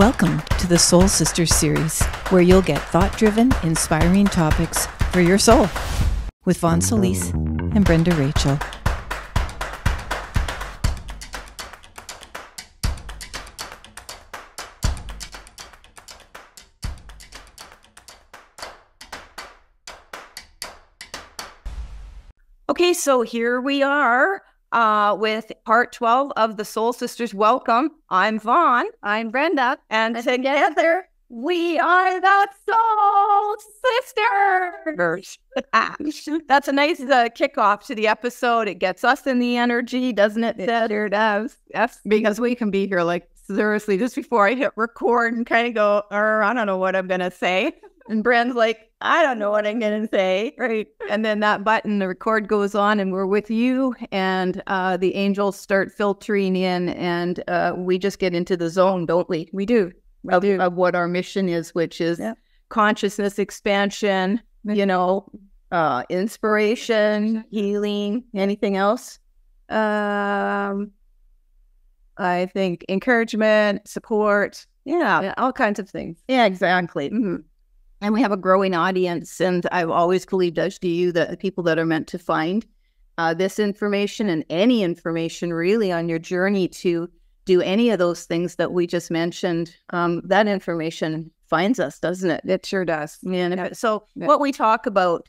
Welcome to the Soul Sisters series, where you'll get thought-driven, inspiring topics for your soul with Vonne Solis and Brenda Rachel. Okay, so here we are with part 12 of the Soul Sisters. Welcome. I'm Vonne. I'm Brenda. And together we are the Soul Sisters. That's a nice kickoff to the episode. It gets us in the energy, doesn't it? It sure does. Yes, because we can be here like seriously just before I hit record and kind of go, I don't know what I'm going to say. And Bren's like, I don't know what I'm going to say. Right. And then that button, the record goes on and we're with you. And the angels start filtering in and we just get into the zone, don't we? We do. Of what our mission is, which is consciousness expansion, you know, inspiration, healing, anything else? I think encouragement, support. Yeah. All kinds of things. Yeah, exactly. Mm-hmm. And we have a growing audience, and I've always believed, as do you, that the people that are meant to find this information and any information really on your journey to do any of those things that we just mentioned, that information finds us, doesn't it? It sure does. And what we talk about,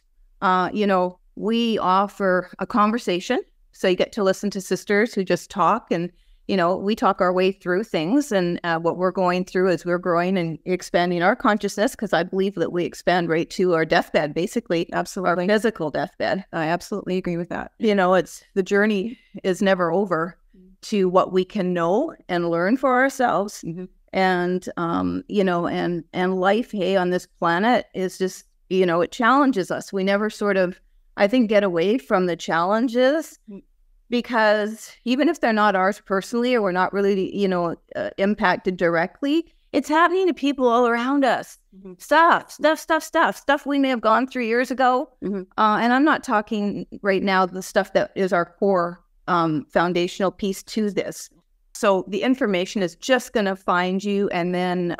you know, we offer a conversation, so you get to listen to sisters who just talk, and you know, we talk our way through things and what we're going through as we're growing and expanding our consciousness, because I believe that we expand right to our deathbed, basically. Absolutely. Our physical deathbed. I absolutely agree with that. You know, it's the journey is never over to what we can know and learn for ourselves. Mm-hmm. And, you know, and life, hey, on this planet is just, you know, it challenges us. We never sort of, I think, get away from the challenges. Because even if they're not ours personally, or we're not really, you know, impacted directly, it's happening to people all around us. Mm-hmm. Stuff we may have gone through years ago. Mm-hmm. And I'm not talking right now the stuff that is our core foundational piece to this. So the information is just going to find you, and then,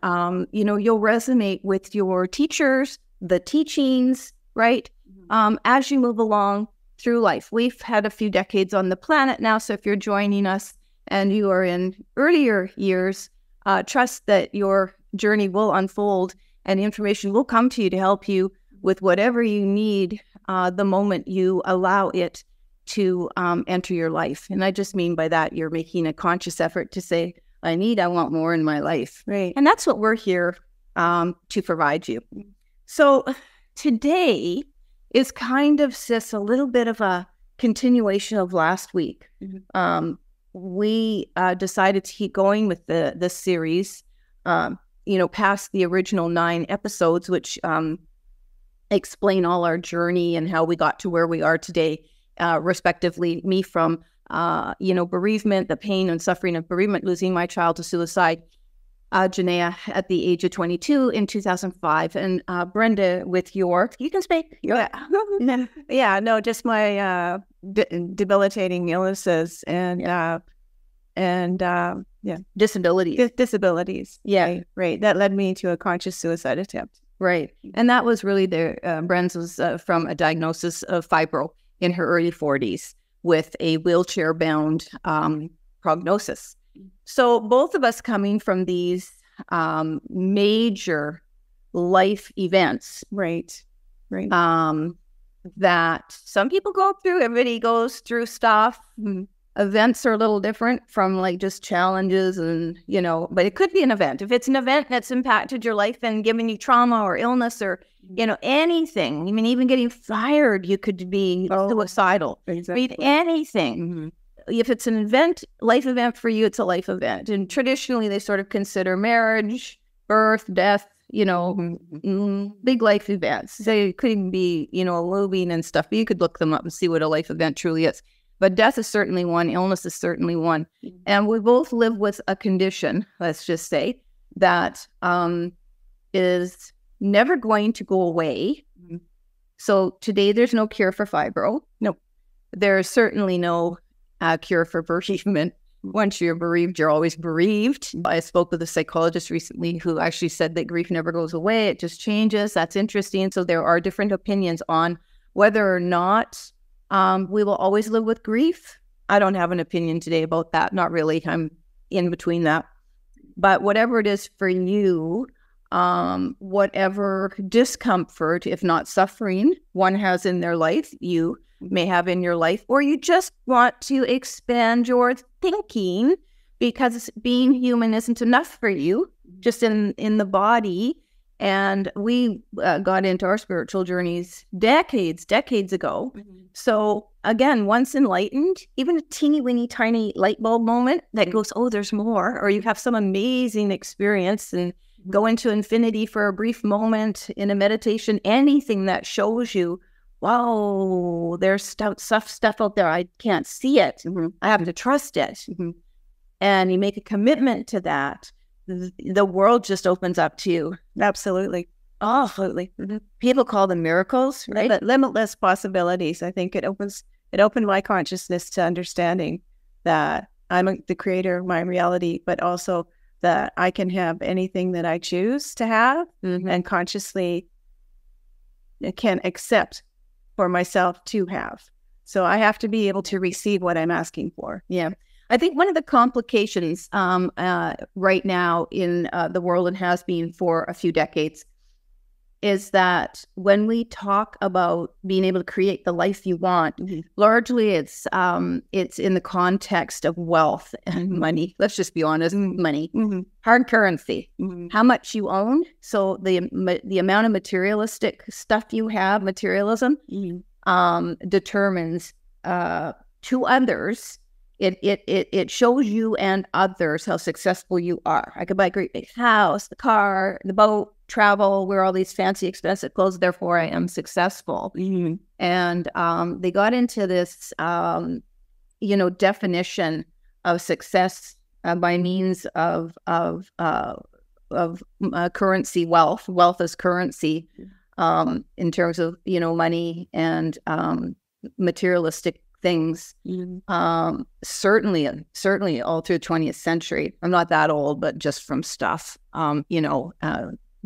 you know, you'll resonate with your teachers, the teachings, right? Mm-hmm. As you move along through life. We've had a few decades on the planet now, so if you're joining us and you are in earlier years, trust that your journey will unfold and information will come to you to help you with whatever you need the moment you allow it to enter your life. And I just mean by that, you're making a conscious effort to say, I want more in my life. Right. And that's what we're here to provide you. So today is kind of a little bit of a continuation of last week. Mm-hmm. We decided to keep going with the series, you know, past the original 9 episodes, which explain all our journey and how we got to where we are today, respectively, me from, you know, bereavement, the pain and suffering of bereavement, losing my child to suicide, Janaea at the age of 22 in 2005, and Brenda with your, you can speak. Just my debilitating illnesses and disabilities. Disabilities. Yeah, right. That led me to a conscious suicide attempt. Right, and that was really the Bren's was from a diagnosis of fibro in her early 40s with a wheelchair-bound prognosis. So both of us coming from these major life events, right? That some people go through. Everybody goes through stuff. Mm-hmm. Events are a little different from like just challenges, and you know. But it could be an event. If it's an event that's impacted your life and given you trauma or illness or you know anything. I mean, even getting fired, you could be suicidal. Exactly. I mean, anything. Mm-hmm. If it's an event, life event for you, it's a life event. And traditionally, they sort of consider marriage, birth, death, you know, big life events. So it couldn't be, you know, eloping and stuff, but you could look them up and see what a life event truly is. But death is certainly one. Illness is certainly one. Mm-hmm. And we both live with a condition, let's just say, that is never going to go away. Mm-hmm. So today, there's no cure for fibro. No. There's certainly no cure for bereavement. once you're bereaved, you're always bereaved. I spoke with a psychologist recently who actually said that grief never goes away. It just changes. That's interesting. So there are different opinions on whether or not we will always live with grief. I don't have an opinion today about that. Not really. I'm in between that. But whatever it is for you, whatever discomfort, if not suffering, one has in their life, you may have in your life, or you just want to expand your thinking because being human isn't enough for you, just in the body. And we got into our spiritual journeys decades ago. Mm-hmm. So again, once enlightened, even a teeny weeny tiny light bulb moment that goes, oh, there's more, or you have some amazing experience and go into infinity for a brief moment in a meditation, anything that shows you, whoa, there's stuff out there. I can't see it. Mm-hmm. I have to trust it. Mm-hmm. And you make a commitment to that. The world just opens up to you. Absolutely. Oh, absolutely. Mm-hmm. People call them miracles, right? But limitless possibilities. I think it opened my consciousness to understanding that I'm the creator of my reality, but also that I can have anything that I choose to have, mm-hmm. and consciously can accept for myself to have. So I have to be able to receive what I'm asking for. Yeah. I think one of the complications right now in the world, and has been for a few decades, is that when we talk about being able to create the life you want, mm-hmm. largely it's in the context of wealth and money. Let's just be honest, mm-hmm. money, mm-hmm. hard currency, mm-hmm. how much you own. So the amount of materialistic stuff you have, materialism, mm-hmm. Determines to others. It shows you and others how successful you are. I could buy a great big house, the car, the boat, travel, wear all these fancy, expensive clothes, therefore I am successful. Mm-hmm. And they got into this, definition of success by means of currency, wealth. Wealth is currency in terms of, money and materialistic things, mm-hmm. Certainly all through the 20th century. I'm not that old, but just from stuff,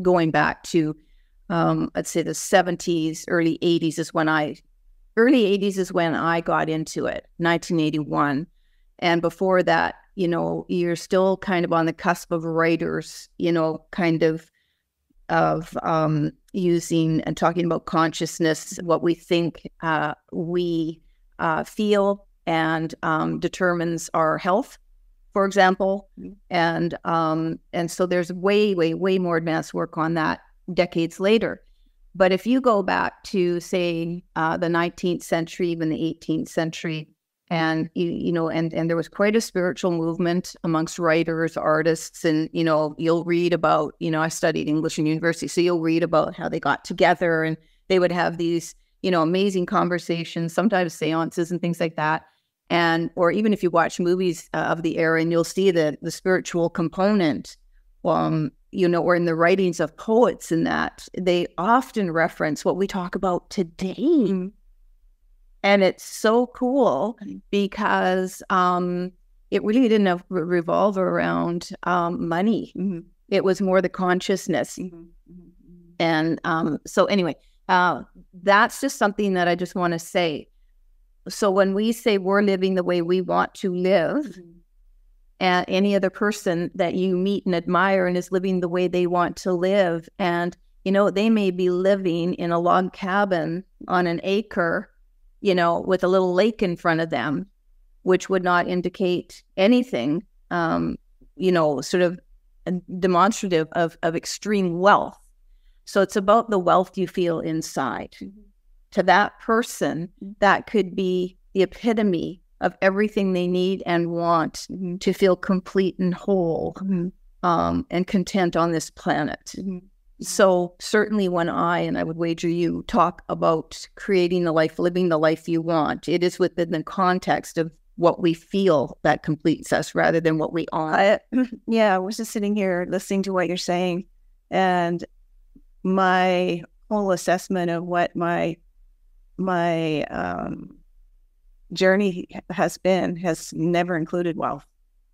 going back to, I'd say the 70s, early 80s is when I got into it, 1981. And before that, you're still kind of on the cusp of writers, kind of using and talking about consciousness, what we think we feel, and determines our health, for example. Mm-hmm. And so there's way more advanced work on that decades later. But if you go back to, say, the 19th century, even the 18th century, and and there was quite a spiritual movement amongst writers, artists, and you'll read about, I studied English in university, so you'll read about how they got together and they would have these amazing conversations, sometimes seances and things like that. And, or even if you watch movies of the era, and you'll see the spiritual component, or in the writings of poets, in that they often reference what we talk about today. Mm-hmm. And it's so cool because it really didn't revolve around money. Mm-hmm. It was more the consciousness. Mm-hmm. And so anyway, that's just something that I just want to say. So when we say we're living the way we want to live, mm-hmm. and any other person that you meet and admire and is living the way they want to live, and, they may be living in a log cabin on an acre, with a little lake in front of them, which would not indicate anything, sort of demonstrative of extreme wealth. So it's about the wealth you feel inside. Mm-hmm. To that person, mm-hmm. that could be the epitome of everything they need and want, mm-hmm. to feel complete and whole, mm-hmm. And content on this planet. Mm-hmm. So certainly when I would wager you, talk about creating the life, living the life you want, it is within the context of what we feel that completes us rather than what we are. I was just sitting here listening to what you're saying, and my whole assessment of what my journey has been has never included wealth.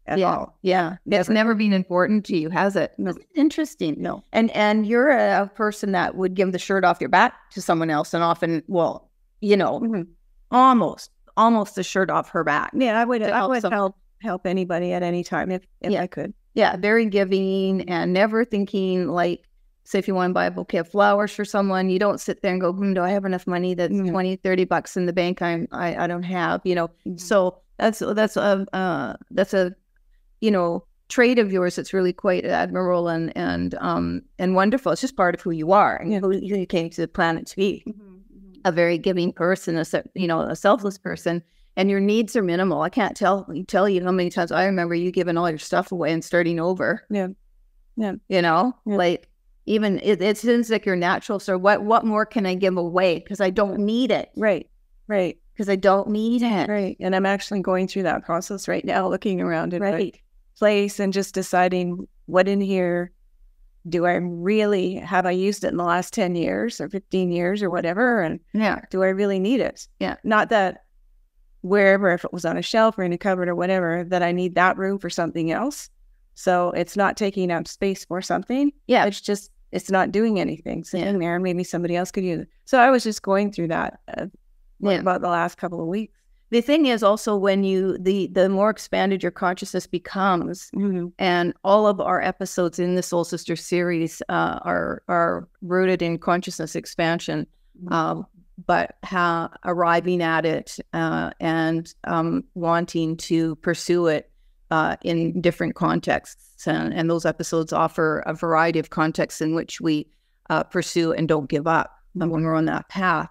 at all. Yeah. That's never been important to you, has it? No. Interesting. No. And you're a person that would give the shirt off your back to someone else, and often, well, you know, almost the shirt off her back. Yeah, I would help anybody at any time if I could. Yeah, very giving and never thinking, like, say if you want to buy a bouquet of flowers for someone, you don't sit there and go, do I have enough money? That's $20, $30 in the bank I don't have, you know. So that's a you know, trait of yours that's really quite admirable and wonderful. It's just part of who you are and who you came to the planet to be. A very giving person, a selfless person, and your needs are minimal. I can't tell you how many times I remember you giving all your stuff away and starting over. Yeah, yeah. You know, like even it seems like your natural. So what more can I give away? Because I don't need it. Right. Because I don't need it. Right. And I'm actually going through that process right now, looking around in my place and just deciding what in here. Do I really, have I used it in the last 10 years or 15 years or whatever? And do I really need it? Yeah. Not that wherever, if it was on a shelf or in a cupboard or whatever, that I need that room for something else. So it's not taking up space for something. Yeah. It's just, it's not doing anything sitting there, and maybe somebody else could use it. So I was just going through that about the last couple of weeks. The thing is also when you, the more expanded your consciousness becomes, and all of our episodes in the Soul Sister series are rooted in consciousness expansion, but arriving at it and wanting to pursue it in different contexts. And those episodes offer a variety of contexts in which we pursue and don't give up when we're on that path.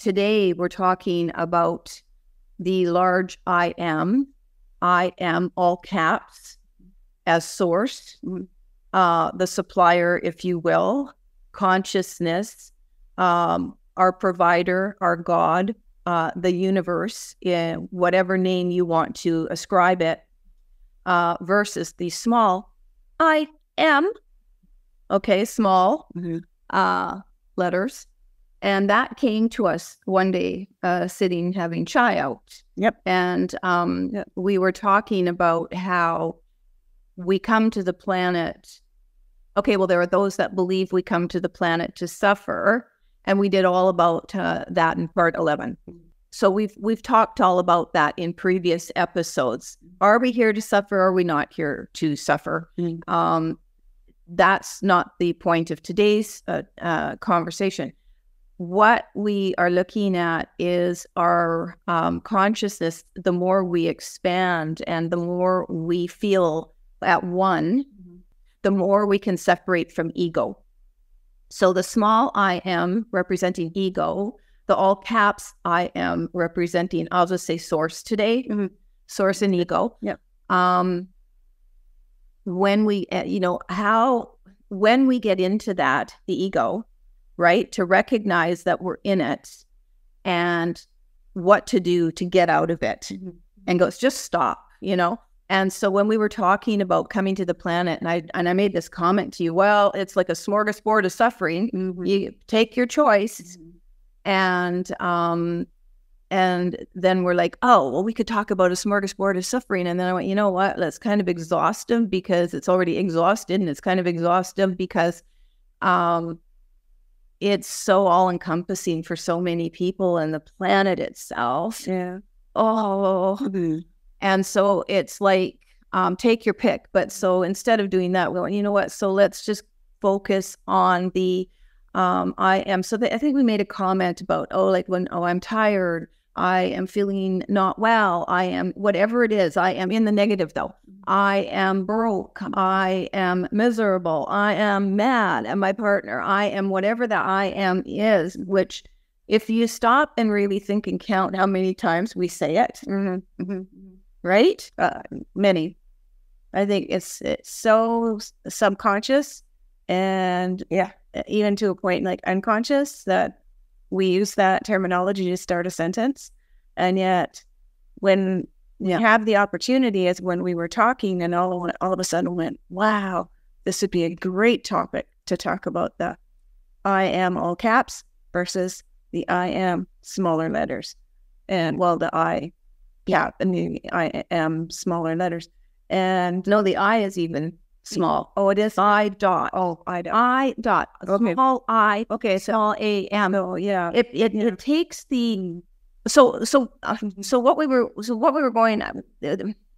Today we're talking about the large I am all caps as source, the supplier, if you will, consciousness, our provider, our God, the universe, in whatever name you want to ascribe it, versus the small I am, letters. And that came to us one day, sitting, having chai out. Yep. And we were talking about how we come to the planet. Okay, well, there are those that believe we come to the planet to suffer. And we did all about that in part 11. So we've talked all about that in previous episodes. Are we here to suffer? Are we not here to suffer? That's not the point of today's conversation. What we are looking at is our consciousness. The more we expand and the more we feel at one, the more we can separate from ego. So the small I am representing ego, the all caps I am representing, I'll just say source today, source and ego. Yep. When we, when we get into that, the ego, right? To recognize that we're in it and what to do to get out of it and goes, just stop, you know? And so when we were talking about coming to the planet, and I made this comment to you, well, it's like a smorgasbord of suffering. You take your choice. And then we're like, oh, well, we could talk about a smorgasbord of suffering. And then I went, you know what? That's kind of exhaustive because it's already exhausted, and it's kind of exhaustive because, it's so all-encompassing for so many people and the planet itself. Yeah. Oh. And so it's like, take your pick. But so instead of doing that, we went, you know what? So let's just focus on the I am. So I think we made a comment about, I'm tired. I am feeling not well. I am whatever it is. I am in the negative though. I am broke. I am miserable. I am mad at my partner. I am whatever the I am is, which if you stop and really think and count how many times we say it, right? Many. I think it's so subconscious and even to a point like unconscious that we use that terminology to start a sentence. And yet when we have the opportunity, is when we were talking and all of a sudden went, wow, this would be a great topic to talk about, the I am all caps versus the I am smaller letters. And the I Yeah, I mean, I am smaller letters. And no, the I is even small. Oh, it is? I dot. Oh, I dot. I dot. Okay. Small I. Okay, so small A M. Oh, yeah. It takes the... So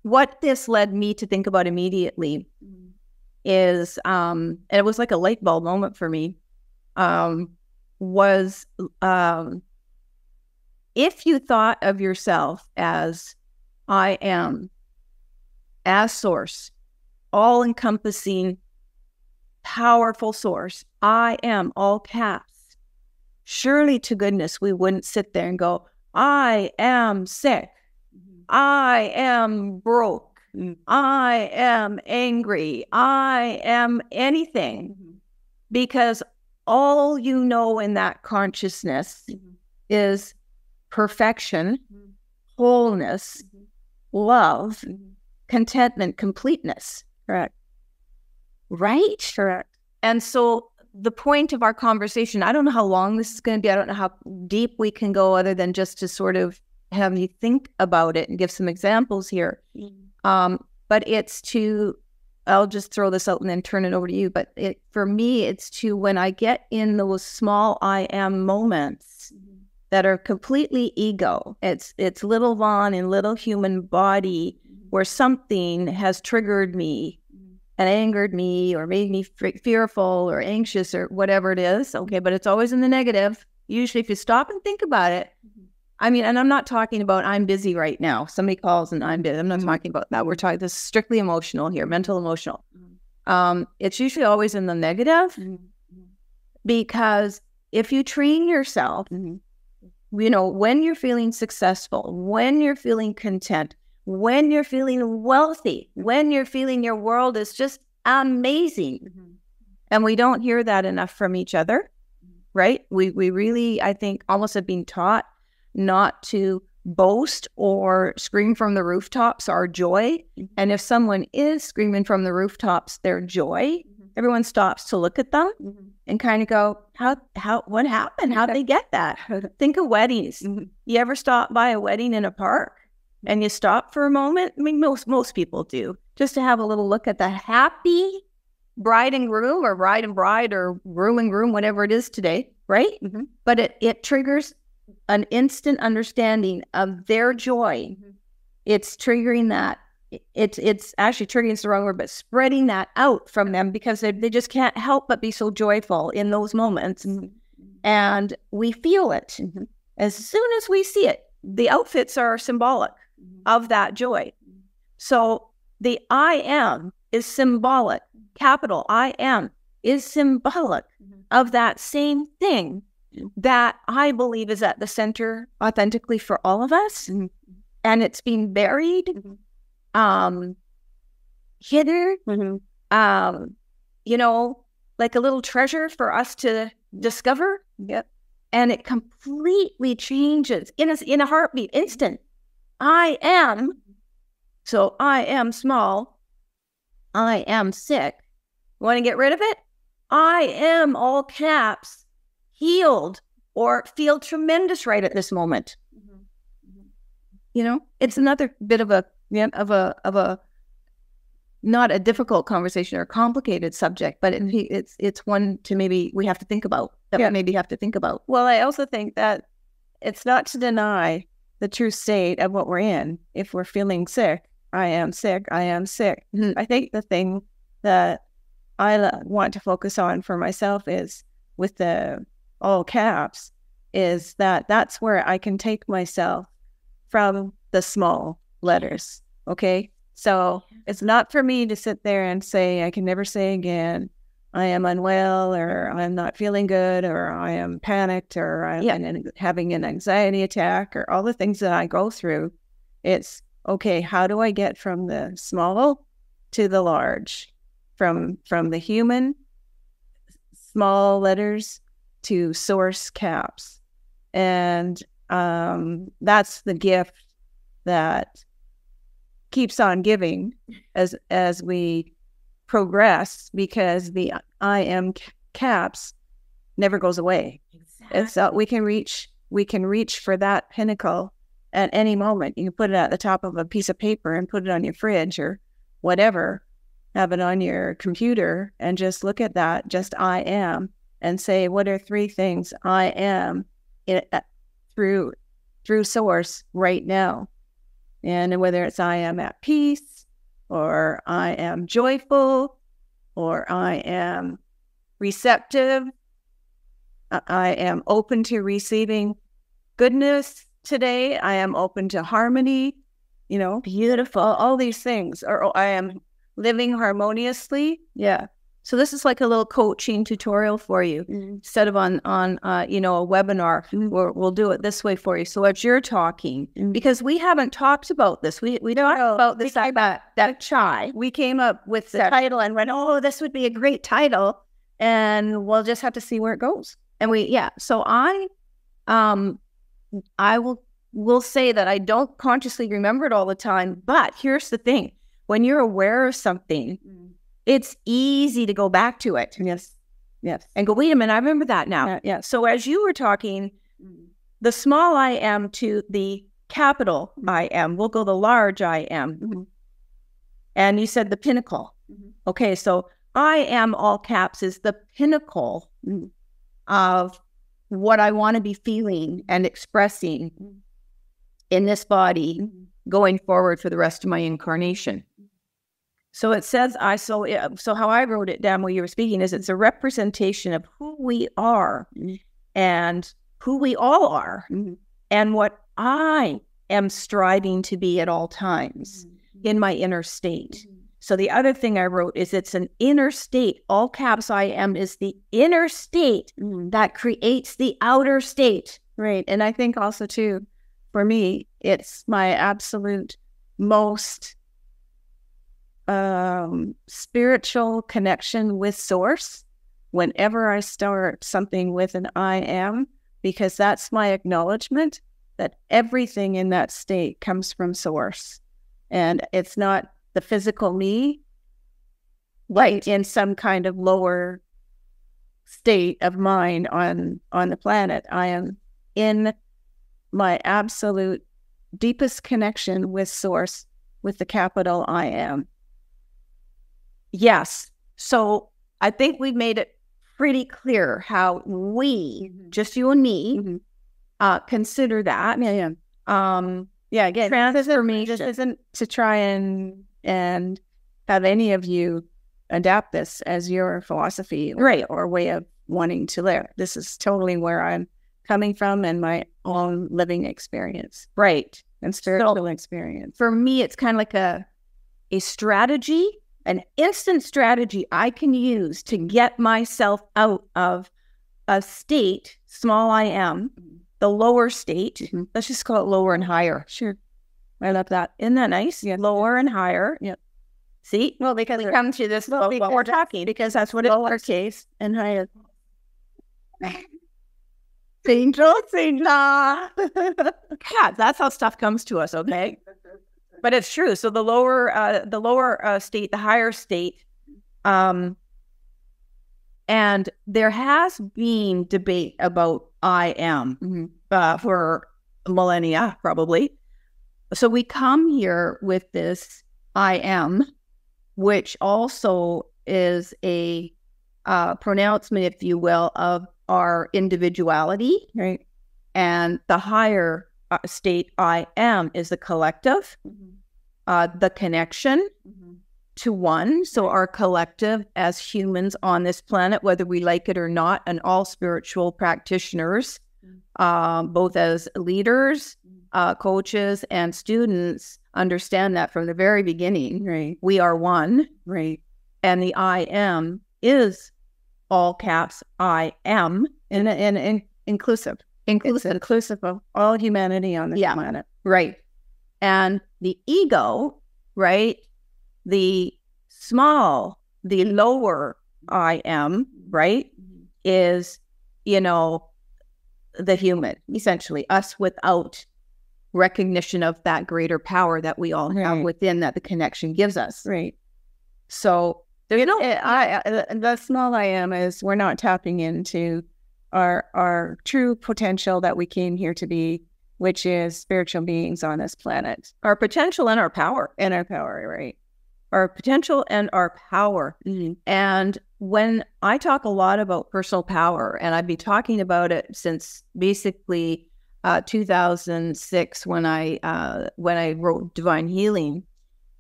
what this led me to think about immediately is, and it was like a light bulb moment for me, if you thought of yourself as I am, as source, all encompassing, powerful source, I am, all caps, surely to goodness, we wouldn't sit there and go, I am sick. I am broke. I am angry. I am anything. Because all you know in that consciousness is perfection, wholeness, love, contentment, completeness. Correct. Right? Correct. And so the point of our conversation, I don't know how long this is going to be. I don't know how deep we can go other than just to sort of have you think about it and give some examples here. But it's to, I'll just throw this out and then turn it over to you. But it, for me, it's to, when I get in those small I am moments that are completely ego, it's little Vonne in little human body where something has triggered me and angered me or made me fearful or anxious or whatever it is. Okay, but it's always in the negative. Usually if you stop and think about it, I mean, and I'm not talking about I'm busy right now. Somebody calls and I'm busy. I'm not talking about that. We're talking, this is strictly emotional here, mental, emotional. It's usually always in the negative because if you train yourself, you know, when you're feeling successful, when you're feeling content, when you're feeling wealthy, when you're feeling your world is just amazing. And we don't hear that enough from each other, right? We really, I think, almost have been taught not to boast or scream from the rooftops our joy. And if someone is screaming from the rooftops their joy, everyone stops to look at them and kind of go, what happened? How'd they get that? Think of weddings. You ever stop by a wedding in a park and you stop for a moment? I mean, most people do, just to have a little look at the happy bride and groom, or bride and bride, or groom and groom, whatever it is today, right? But it triggers an instant understanding of their joy. It's triggering that. It's actually triggering is the wrong word, but spreading that out from them because they just can't help but be so joyful in those moments. And we feel it. As soon as we see it, the outfits are symbolic of that joy. So the I am is symbolic, capital I am is symbolic of that same thing that I believe is at the center authentically for all of us. And it's being buried, hidden, you know, like a little treasure for us to discover. Yep. And it completely changes in a heartbeat, instant. I am. So I am small. I am sick. Want to get rid of it? I am, all caps, healed, or feel tremendous right at this moment. You know, it's another bit of a not a difficult conversation or a complicated subject, but it's one to maybe we have to think about. Well, I also think that it's not to deny the true state of what we're in. If we're feeling sick, I am sick. I am sick. I think the thing that I want to focus on for myself is with the all caps is that's where I can take myself from the small letters. Okay. So it's not for me to sit there and say, I can never say again, I am unwell, or I'm not feeling good, or I am panicked, or I'm having an anxiety attack, or all the things that I go through. It's okay. How do I get from the small to the large, from the human small letters to source caps? And that's the gift that keeps on giving as we progress, because the I am caps never goes away. Exactly. So we can reach for that pinnacle at any moment. You can put it at the top of a piece of paper and put it on your fridge or whatever, have it on your computer and just look at that, just I am, and say, what are three things I am through source right now? And whether it's I am at peace, or I am joyful, or I am receptive, I am open to receiving goodness today, I am open to harmony, you know, beautiful, all these things, or I am living harmoniously. Yeah. So this is like a little coaching tutorial for you, instead of on you know, a webinar. We'll do it this way for you. So as you're talking, because we haven't talked about this, we talked about this that chai. We came up with the title and went, oh, this would be a great title, and we'll just have to see where it goes. And we, yeah. So I will say that I don't consciously remember it all the time, but here's the thing: when you're aware of something, it's easy to go back to it. Yes. Yes. And go, wait a minute, I remember that now. Yeah. So as you were talking, the small I am to the capital I am, we'll go the large I am. And you said the pinnacle. Okay. So I am, all caps, is the pinnacle of what I want to be feeling and expressing in this body going forward for the rest of my incarnation. So it says, so how I wrote it down while you were speaking is, it's a representation of who we are and who we all are and what I am striving to be at all times in my inner state. So the other thing I wrote is, it's an inner state. All caps I am is the inner state that creates the outer state. Right. And I think also too, for me, it's my absolute most spiritual connection with source whenever I start something with an I am, because that's my acknowledgement that everything in that state comes from source, and it's not the physical me, right, in some kind of lower state of mind on the planet. I am in my absolute deepest connection with source, with the capital I am. Yes. So I think we've made it pretty clear how we, just you and me, consider that. Yeah. Yeah. Again, transformation. Just isn't to try and have any of you adapt this as your philosophy, right, or way of wanting to live. This is totally where I'm coming from and my own living experience, right, and spiritual experience. For me, it's kind of like a strategy, an instant strategy I can use to get myself out of a state, small I am, the lower state. Let's just call it lower and higher. Sure. I love that. Isn't that nice? Yeah. Lower and higher. Yeah. See? Well, because we come to this while we're talking, because that's what it is. Lowercase and higher. God, that's how stuff comes to us, okay? But it's true. So the lower state, the higher state, and there has been debate about I am for millennia, probably. So we come here with this I am, which also is a pronouncement, if you will, of our individuality, right? And the higher state I am is the collective, the connection to one. So our collective as humans on this planet, whether we like it or not, and all spiritual practitioners, both as leaders, coaches, and students, understand that from the very beginning, right? We are one, right? And the I am is, all caps I am, and inclusive of all humanity on this planet, right? And the ego, right, the small, the lower I am, right, is, you know, the human, essentially us without recognition of that greater power that we all have within, that the connection gives us, right? So you know, the small I am is, we're not tapping into our true potential that we came here to be, which is spiritual beings on this planet, our potential and our power, right? Our potential and our power. Mm-hmm. And when I talk a lot about personal power, and I've been talking about it since basically 2006 when I wrote Divine Healing,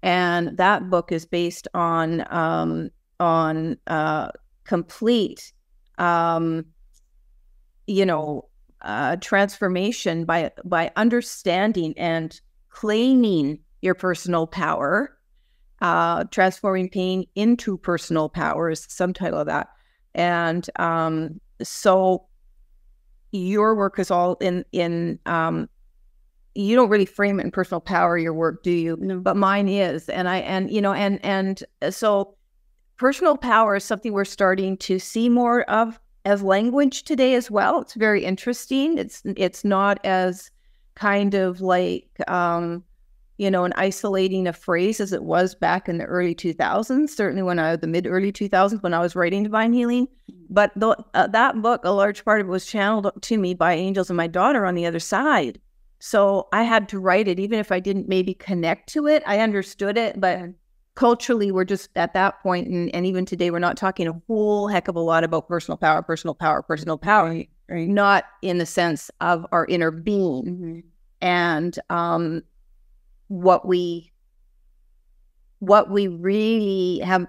and that book is based on complete transformation by understanding and claiming your personal power. Transforming pain into personal power is the subtitle of that. And so your work is all in you don't really frame it in personal power, your work, do you? No. But mine is. And so personal power is something we're starting to see more of as language today as well. It's very interesting. It's not as kind of like an isolating a phrase as it was back in the early 2000s, certainly the mid-early 2000s when I was writing Divine Healing. But that book, a large part of it was channeled to me by angels and my daughter on the other side. So I had to write it, even if I didn't maybe connect to it. I understood it, but culturally we're just at that point, and even today, we're not talking a whole heck of a lot about personal power. Right. Not in the sense of our inner being. Mm-hmm. And what we really have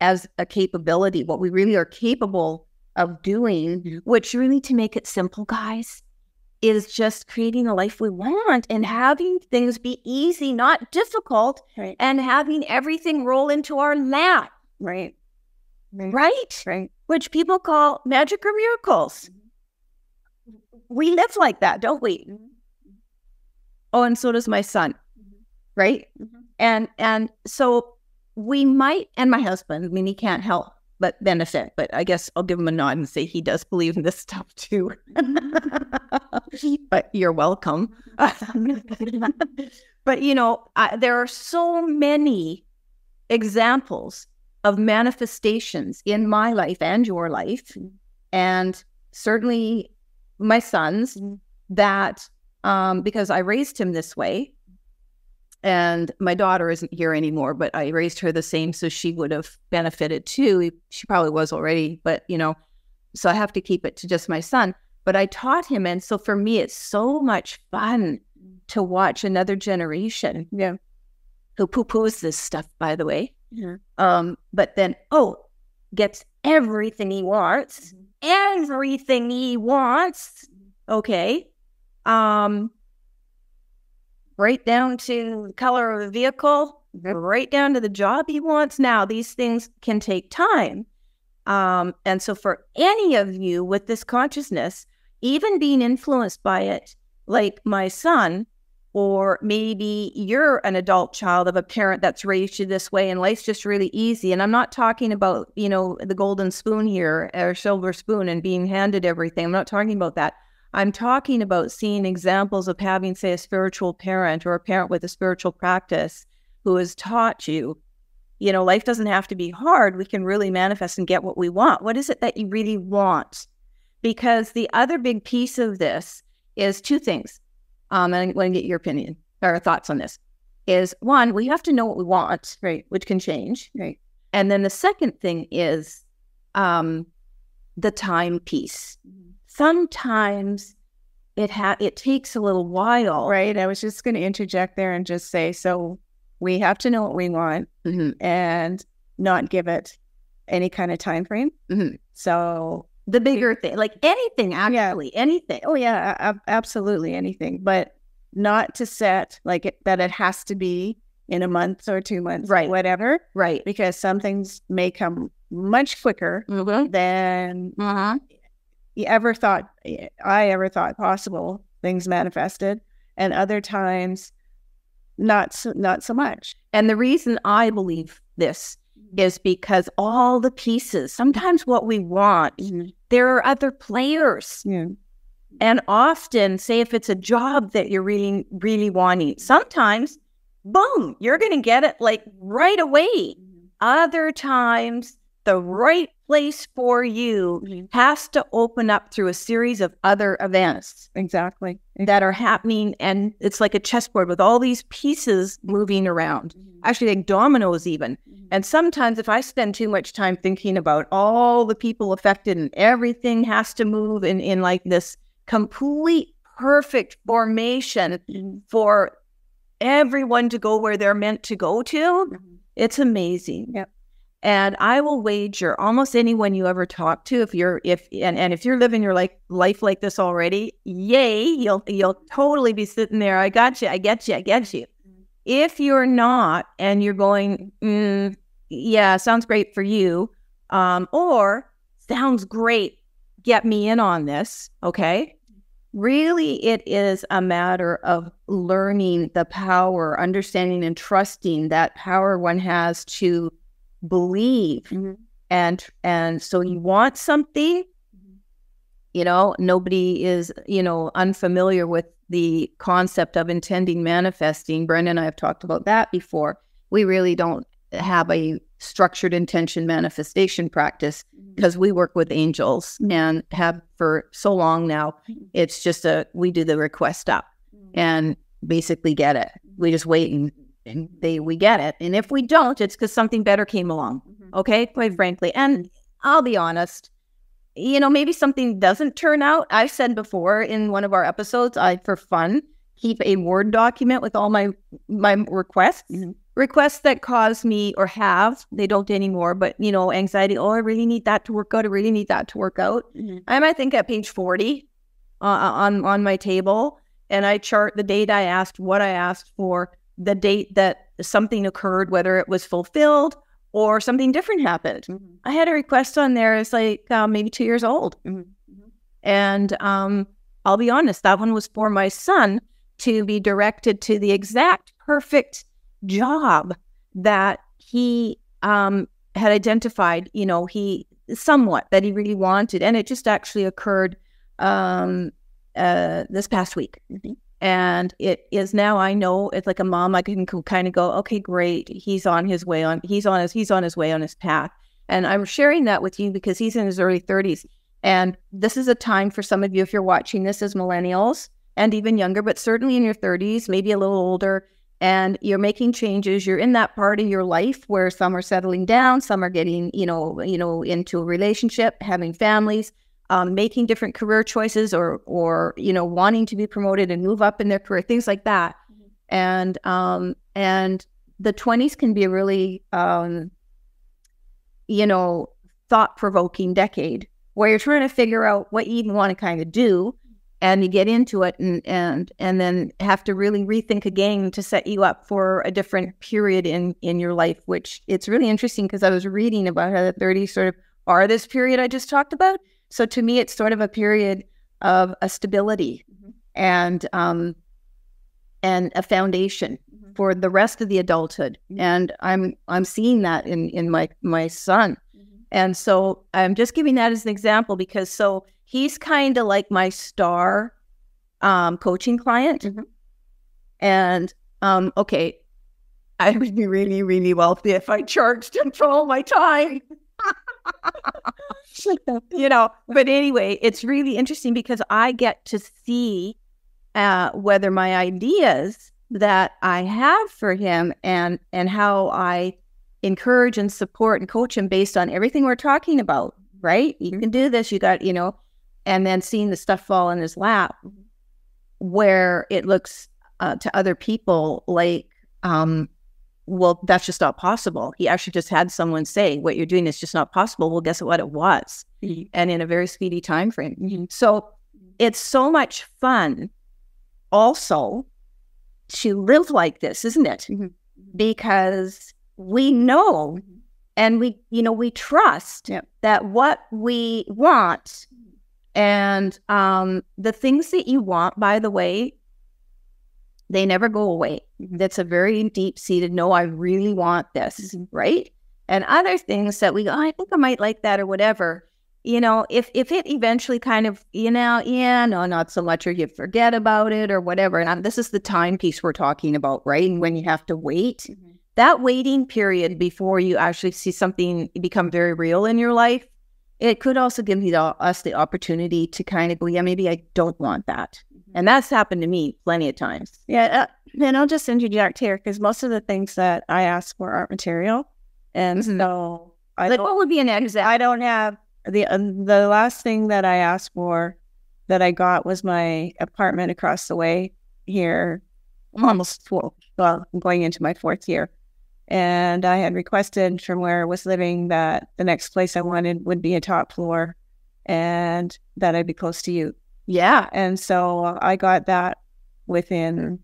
as a capability, what we really are capable of doing, which really, to make it simple, guys, is just creating a life we want and having things be easy, not difficult, right? And having everything roll into our lap, right? Right. Which people call magic or miracles. We live like that, don't we? Oh, and so does my son. Right? Mm-hmm. And so we might, and my husband, I mean, he can't help but benefit, but I guess I'll give him a nod and say he does believe in this stuff too. But you're welcome. But there are so many examples of manifestations in my life and your life, and certainly my son's, that because I raised him this way. And my daughter isn't here anymore, but I raised her the same, so she would have benefited too. She probably was already, but so I have to keep it to just my son. But I taught him, and so for me, it's so much fun to watch another generation who poo-poos this stuff, by the way. Yeah. But then, gets everything he wants. Mm-hmm. Everything he wants. Okay. Right down to the color of a vehicle, right down to the job he wants. Now, these things can take time. And so for any of you with this consciousness, even being influenced by it, like my son, or maybe you're an adult child of a parent that's raised you this way and life's just really easy. And I'm not talking about, the golden spoon here or silver spoon and being handed everything. I'm not talking about that. I'm talking about seeing examples of having, say, a spiritual parent or a parent with a spiritual practice who has taught you, life doesn't have to be hard. We can really manifest and get what we want. What is it that you really want? Because the other big piece of this is two things. And I want to get your opinion or thoughts on this. Is one, we have to know what we want, right? Which can change, right? And then the second thing is the time piece. Mm-hmm. Sometimes it takes a little while. Right. I was just going to interject there and just say, so we have to know what we want, mm-hmm. and not give it any kind of time frame. Mm-hmm. So the bigger thing, like anything, actually, anything. Oh, yeah, absolutely anything. But not to set like that it has to be in a month or 2 months, right? Whatever. Right. Because some things may come much quicker, mm-hmm. than... Uh-huh. I ever thought possible. Things manifested, and other times not so much. And the reason I believe this is because all the pieces, sometimes what we want, mm-hmm. there are other players. Yeah. And often, say if it's a job that you're really, really wanting, sometimes, boom, you're going to get it like right away. Mm-hmm. Other times, the right place for you has to open up through a series of other events. Exactly. That are happening. And it's like a chessboard with all these pieces moving around, actually like dominoes even. And sometimes if I spend too much time thinking about all the people affected and everything has to move in like this complete perfect formation for everyone to go where they're meant to go to, it's amazing. Yep. And I will wager almost anyone you ever talk to, if you're living your life like this already, yay, you'll totally be sitting there, I got you, I get you, I get you. If you're not, and you're going, yeah, sounds great for you, or sounds great, get me in on this, okay? Really, it is a matter of learning the power, understanding and trusting that power one has to believe. And so you want something, nobody is, unfamiliar with the concept of intending manifesting. Brenda and I have talked about that before. We really don't have a structured intention manifestation practice because we work with angels and have for so long now. It's just we do the request up and basically get it. We just wait and we get it. And if we don't, it's because something better came along. Okay, quite frankly. And I'll be honest, maybe something doesn't turn out. I've said before in one of our episodes, I, for fun, keep a Word document with all my requests. Requests that cause me, or have, they don't anymore, but anxiety, I really need that to work out, I really need that to work out. I'm, I think, at page 40 on my table, and I chart the date I asked, what I asked for, the date that something occurred, whether it was fulfilled or something different happened. I had a request on there, it's like maybe 2 years old. And I'll be honest, that one was for my son to be directed to the exact perfect job that he had identified, that he really wanted. And it just actually occurred this past week. And it is now, I know, it's like a mom, I can kind of go, okay, great. He's on his way on his path. And I'm sharing that with you because he's in his early 30s. And this is a time for some of you, if you're watching this as millennials and even younger, but certainly in your 30s, maybe a little older, and you're making changes. You're in that part of your life where some are settling down, some are getting, into a relationship, having families, making different career choices, or wanting to be promoted and move up in their career, things like that. And the 20s can be a really, thought-provoking decade where you're trying to figure out what you even want to kind of do. And you get into it and then have to really rethink again to set you up for a different period in your life, which it's really interesting because I was reading about how the 30s sort of are this period I just talked about. So to me, it's sort of a period of a stability and a foundation for the rest of the adulthood. And I'm seeing that in my son. And so I'm just giving that as an example because so he's kind of like my star coaching client. And, okay, I would be really, really wealthy if I charged him for all my time. But anyway, it's really interesting because I get to see whether my ideas that I have for him and how I encourage and support and coach him based on everything we're talking about, right? You can do this, you got, and then seeing the stuff fall in his lap where it looks to other people like, well, that's just not possible. He actually just had someone say, what you're doing is just not possible. Well, guess what? It was, and in a very speedy time frame. So it's so much fun also to live like this, isn't it? Because we know and we, we trust that what we want, and the things that you want, by the way, they never go away. That's a very deep-seated, no, I really want this, right? And other things that we go, oh, I think I might like that or whatever, if it eventually kind of, not so much, or you forget about it or whatever. And this is the time piece we're talking about, right? And when you have to wait. That waiting period before you actually see something become very real in your life It could also give us the opportunity to kind of go, yeah, maybe I don't want that. Mm-hmm. And that's happened to me plenty of times. Yeah. And I'll just interject here because most of the things that I ask for aren't material. And mm-hmm. so I like, what would be an exit? I don't have the last thing that I asked for that I got was my apartment across the way here, almost full. Well, I'm going into my fourth year. And I had requested from where I was living that the next place I wanted would be a top floor and that I'd be close to you. Yeah. And so I got that within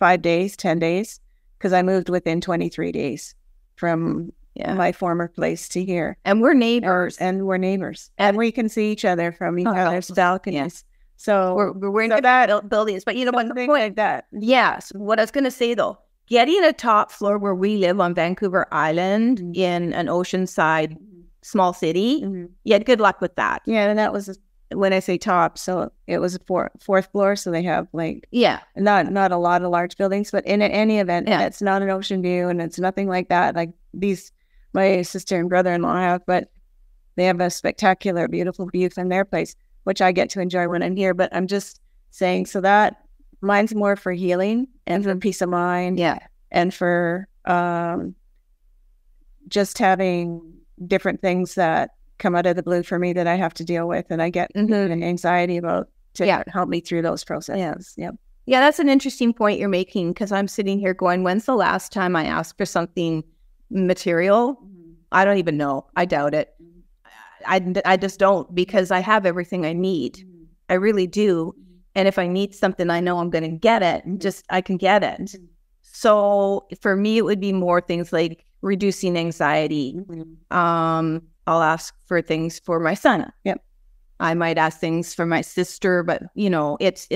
5 days, 10 days, because I moved within 23 days from my former place to here. And we're neighbors. And we're neighbors. And we can see each other from each other's balconies. Yes. So we're in different buildings. But you know what? Something like that. Yes. What I was going to say, though, getting a top floor where we live on Vancouver Island mm-hmm. in an oceanside small city, mm-hmm. yeah, good luck with that. Yeah, and that was, when I say top, so it was a fourth floor, so they have like, yeah, not a lot of large buildings, but in any event, yeah. It's not an ocean view and it's nothing like that. Like these, my sister and brother-in-law have, but they have a spectacular, beautiful view from their place, which I get to enjoy when I'm here, but I'm just saying, so that, mine's more for healing and for peace of mind, yeah, and for just having different things that come out of the blue for me that I have to deal with, and I get an anxiety about to help me through those processes. Yeah. Yep. Yeah, that's an interesting point you're making because I'm sitting here going, when's the last time I asked for something material? Mm-hmm. I don't even know. I doubt it. Mm-hmm. I just don't, because I have everything I need. Mm-hmm. I really do. And if I need something, I know I'm going to get it. Mm-hmm. Just I can get it. Mm-hmm. So for me, it would be more things like reducing anxiety. Mm-hmm. I'll ask for things for my son. Yep. I might ask things for my sister, but you know, it's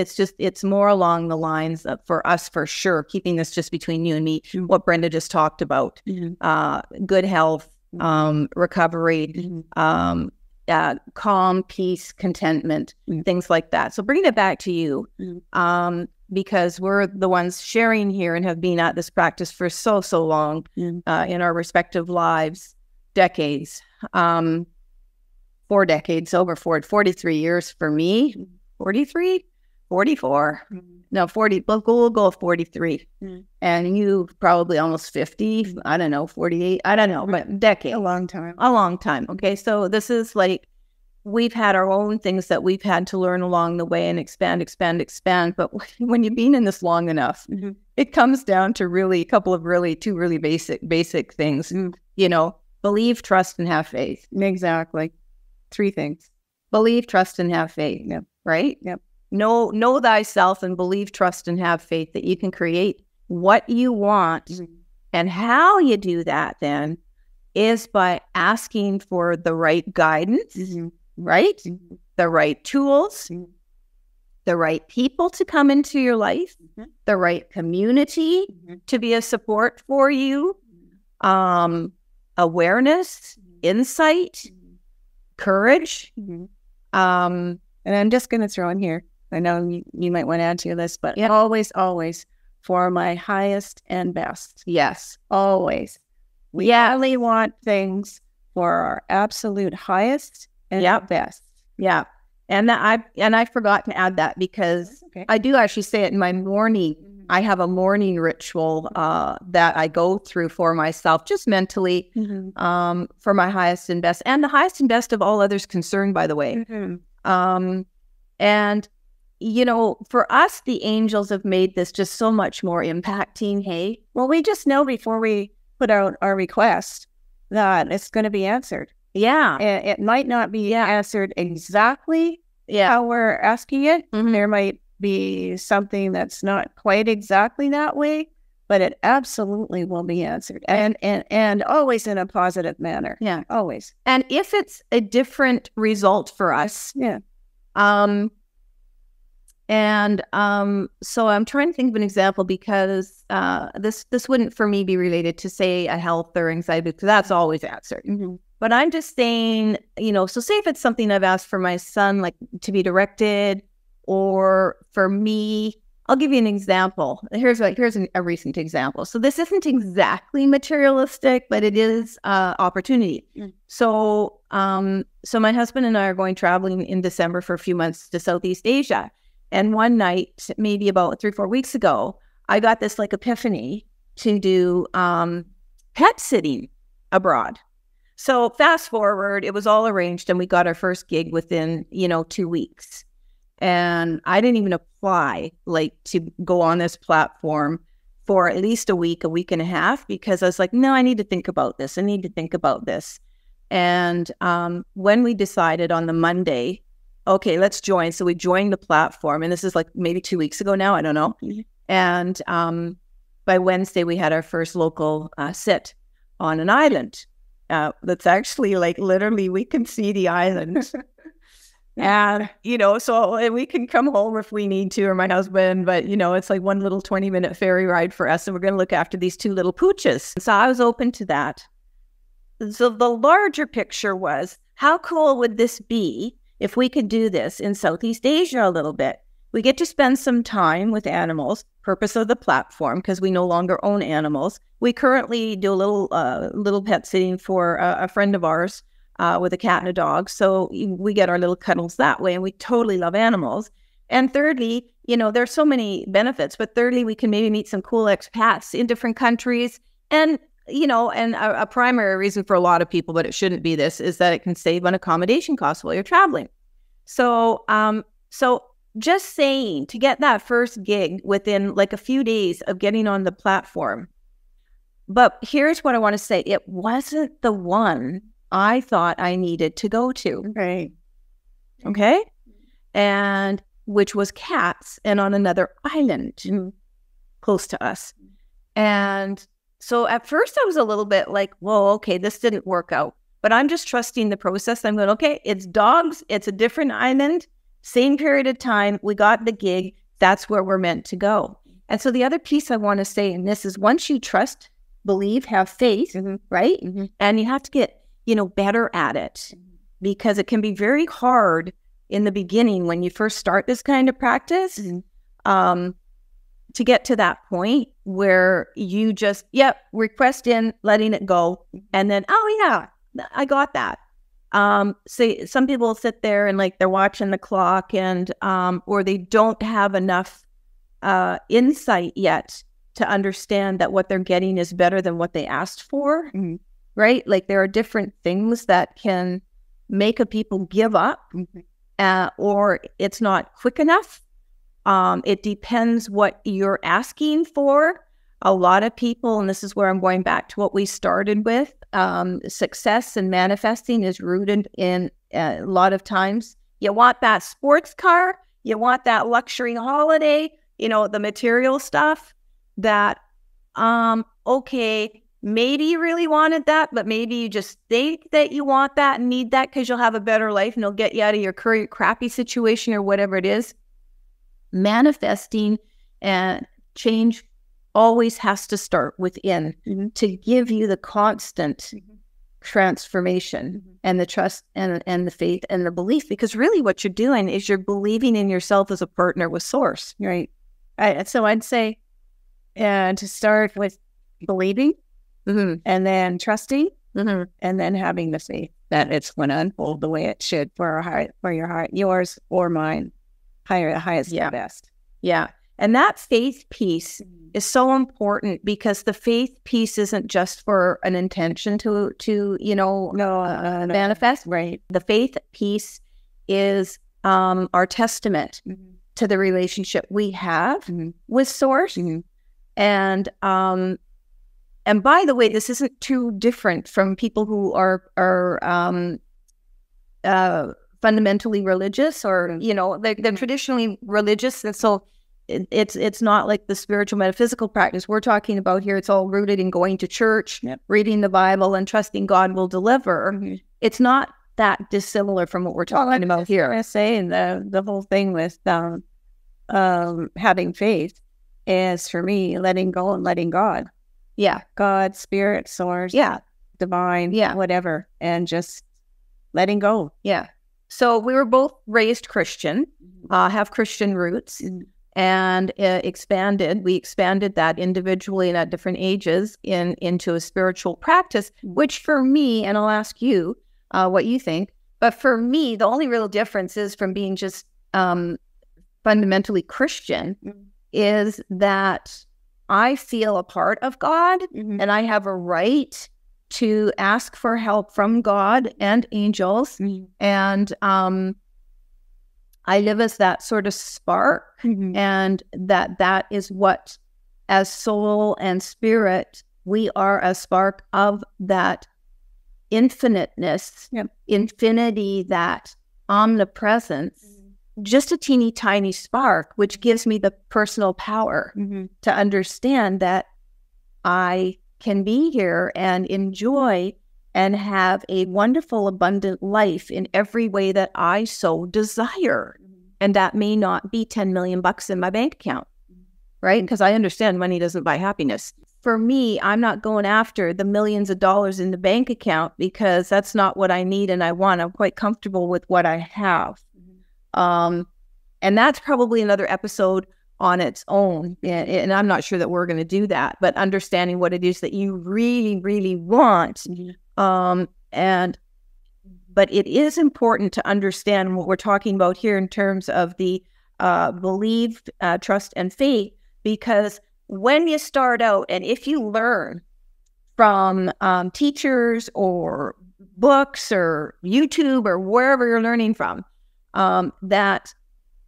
more along the lines of, for us, for sure, keeping this just between you and me. Mm-hmm. What Brenda just talked about, good health, recovery. Mm-hmm. Calm, peace, contentment, things like that. So bringing it back to you, because we're the ones sharing here and have been at this practice for so long in our respective lives, decades, 4 decades, over 43 years for me, 43, 44, no, 40, we'll go 43. And you probably almost 50, I don't know, 48, I don't know, but decade. A long time. Okay, so this is like, we've had our own things that we've had to learn along the way and expand. But when you've been in this long enough, it comes down to really two really basic things. You know, believe, trust, and have faith. Exactly. 3 things. Believe, trust, and have faith. Yep. Right? Yep. Know thyself and believe, trust, and have faith that you can create what you want. Mm-hmm. And how you do that then is by asking for the right guidance, right? Mm-hmm. The right tools, the right people to come into your life, the right community to be a support for you, awareness, insight, courage. And I'm just going to throw in here, I know you might want to add to your list, but always for my highest and best. Yes. Always. We only want things for our absolute highest and best. Yeah. And that I forgot to add that because I do actually say it in my morning. I have a morning ritual that I go through for myself, just mentally, for my highest and best, and the highest and best of all others concerned, by the way. And you know, for us, the angels have made this just so much more impacting. Hey, well, we just know before we put out our request that it's going to be answered. Yeah. It might not be answered exactly how we're asking it. There might be something that's not quite exactly that way, but it absolutely will be answered. And always in a positive manner. Yeah. Always. And if it's a different result for us. Yeah. So I'm trying to think of an example because this wouldn't for me be related to, say, a health or anxiety, because that's always answered. But I'm just saying, you know, so say if it's something I've asked for my son, like to be directed, or for me, I'll give you an example. Here's a recent example. So this isn't exactly materialistic, but it is opportunity. Mm. So my husband and I are going traveling in December for a few months to Southeast Asia. And one night, maybe about 3 or 4 weeks ago, I got this like epiphany to do pet sitting abroad. So fast forward, it was all arranged and we got our first gig within, 2 weeks. And I didn't even apply to go on this platform for at least a week and a half, because I was like, no, I need to think about this. And when we decided on the Monday, okay, let's join. So we joined the platform, and this is like maybe 2 weeks ago now, I don't know. And by Wednesday, we had our first local sit on an island. That's actually literally we can see the island. And, so we can come home if we need to, or my husband, but, it's like one little 20-minute ferry ride for us, and we're going to look after these two little pooches. So I was open to that. So the larger picture was, how cool would this be if we could do this in Southeast Asia a little bit? We get to spend some time with animals, purpose of the platform, because we no longer own animals. We currently do a little pet sitting for a friend of ours, with a cat and a dog. So we get our little cuddles that way, and we totally love animals. And thirdly, there's so many benefits, but thirdly, we can maybe meet some cool expats in different countries. And, and a primary reason for a lot of people, but it shouldn't be this, is that it can save on accommodation costs while you're traveling. So, just saying, to get that first gig within a few days of getting on the platform. But here's what I want to say. It wasn't the one I thought I needed to go to. Right. Okay. And which was cats, and on another island close to us. And so at first I was a little bit like, whoa, okay, this didn't work out. But I'm just trusting the process. I'm going, okay, it's dogs. It's a different island. Same period of time. We got the gig. That's where we're meant to go. And so the other piece I want to say in this is, once you trust, believe, have faith, right? And you have to get better at it, because it can be very hard in the beginning when you first start this kind of practice to get to that point where you just, yep, request in, letting it go. And then, oh yeah, I got that. So some people sit there and they're watching the clock, and or they don't have enough insight yet to understand that what they're getting is better than what they asked for. Right? There are different things that can make people give up, or it's not quick enough. It depends what you're asking for. A lot of people, and this is where I'm going back to what we started with, success and manifesting is rooted in a lot of times. You want that sports car, you want that luxury holiday, the material stuff that, okay, maybe you really wanted that, but maybe you just think that you want that and need that because you'll have a better life and it'll get you out of your current crappy situation or whatever it is. Manifesting and change always has to start within to give you the constant transformation and the trust and the faith and the belief, because really what you're doing is you're believing in yourself as a partner with Source. Right. So I'd say to start with believing. And then trusting, and then having the faith that it's going to unfold the way it should for your heart, yours or mine, highest and best. Yeah. And that faith piece is so important, because the faith piece isn't just for an intention to manifest. Right. The faith piece is our testament to the relationship we have with Source. And by the way, this isn't too different from people who are fundamentally religious, or they're traditionally religious, and so it's not like the spiritual metaphysical practice we're talking about here. It's all rooted in going to church, reading the Bible, and trusting God will deliver. It's not that dissimilar from what we're talking about here. I was saying the whole thing with having faith is, for me, letting go and letting God. Yeah. God, spirit, source, divine, whatever, and just letting go. Yeah. So we were both raised Christian, have Christian roots, and expanded. We expanded that individually and at different ages into a spiritual practice, which for me, and I'll ask you what you think, but for me, the only real difference is from being just fundamentally Christian, mm-hmm. is that I feel a part of God, mm-hmm. and I have a right to ask for help from God and angels. Mm-hmm. And I live as that sort of spark, mm-hmm. and that is what, as soul and spirit, we are a spark of that infiniteness, yep. infinity, that omnipresence, mm-hmm. just a teeny tiny spark, which gives me the personal power mm-hmm. to understand that I can be here and enjoy and have a wonderful, abundant life in every way that I so desire. Mm-hmm. And that may not be 10 million bucks in my bank account, mm-hmm. right? Because I understand money doesn't buy happiness. For me, I'm not going after the millions of dollars in the bank account because that's not what I need and I want. I'm quite comfortable with what I have. Mm-hmm. And that's probably another episode on its own, and I'm not sure that we're going to do that, but understanding what it is that you really, really want. Mm-hmm. But it is important to understand what we're talking about here in terms of the belief, trust, and faith, because when you start out, and if you learn from teachers or books or YouTube or wherever you're learning from, that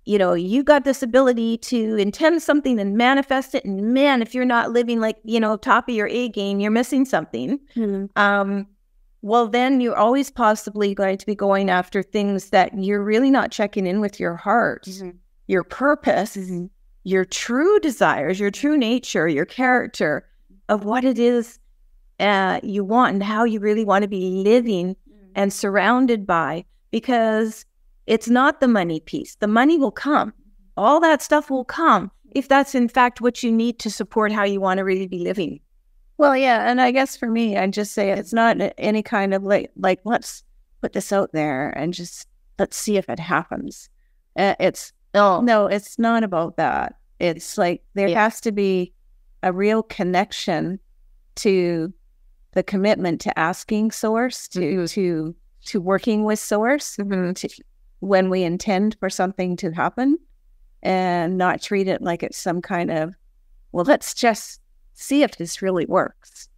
you know, you got this ability to intend something and manifest it. And man, if you're not living like, you know, top of your A game, you're missing something. Mm-hmm. Well, then you're always possibly going to be going after things that you're really not checking in with your heart, mm-hmm. your purpose, mm-hmm. your true desires, your true nature, your character of what it is you want and how you really want to be living mm-hmm. and surrounded by, because it's not the money piece. The money will come. All that stuff will come if that's in fact what you need to support how you want to really be living. Well, yeah. And I guess for me, I'd just say it's not any kind of like let's put this out there and just let's see if it happens. No, it's not about that. It's like there yeah. has to be a real connection to the commitment to asking Source, mm-hmm. to working with Source, mm-hmm. When we intend for something to happen, and not treat it like it's some kind of, well, let's just see if this really works.